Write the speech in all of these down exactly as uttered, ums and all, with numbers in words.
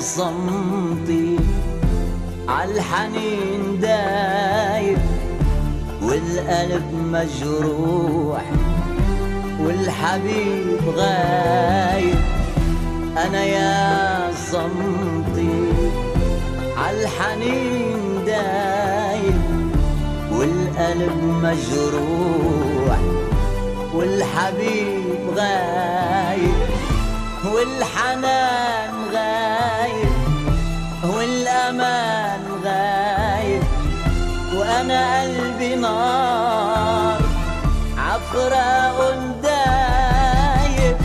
صمتي عالحنين دايب والقلب مجروح والحبيب غايب. أنا يا صمتي عالحنين دايب والقلب مجروح والحبيب غايب والحنان غايب والأمان غايب. وأنا قلبي نار عفراء دايب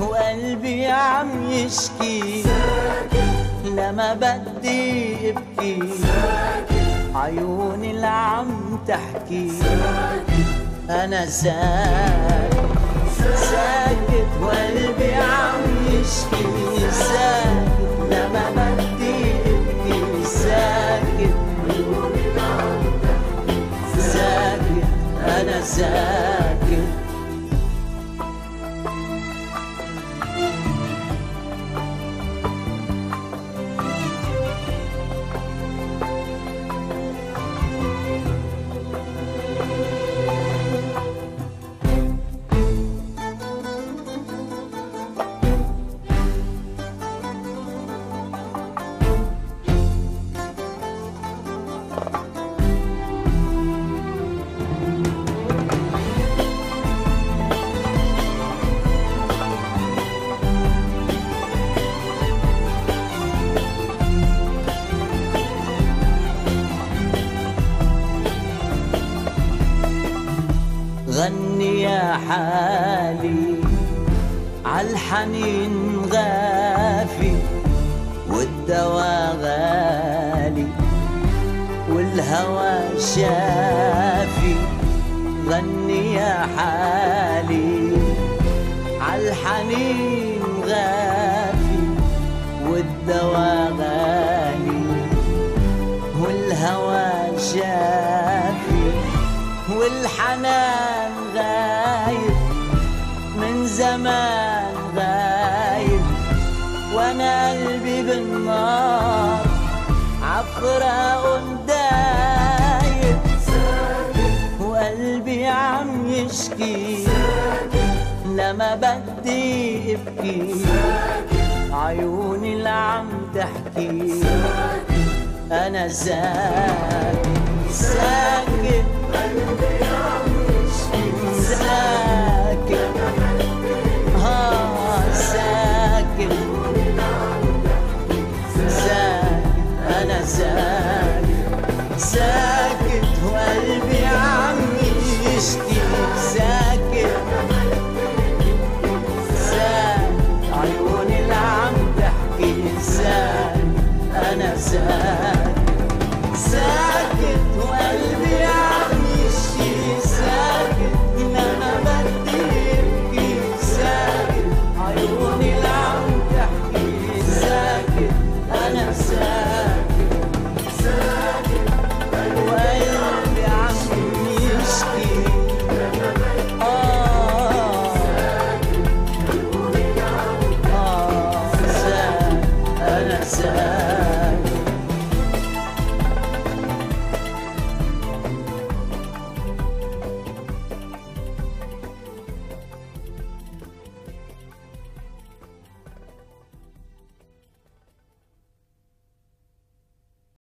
وقلبي عم يشكي لما بدي ابكي عيوني اللي عم تحكي. أنا ساكت ساكت وقلبي عم يشكي ساكت لما بدي ابكي ساكت ساكت أنا ساكت. غني يا حالي عالحنين غافي والدوا غالي والهوى شافي. غني يا حالي عالحنين غافي والدوا غالي والهوى شافي والحنان غايب من زمان غايب. وانا قلبي بالنار عفراء دايب وقلبي عم يشكي لما بدي ابكي عيوني اللي عم تحكي. انا ساكت ساكت قلبي عم يشكي ساكت ها ساكت ساكت أنا ساكت.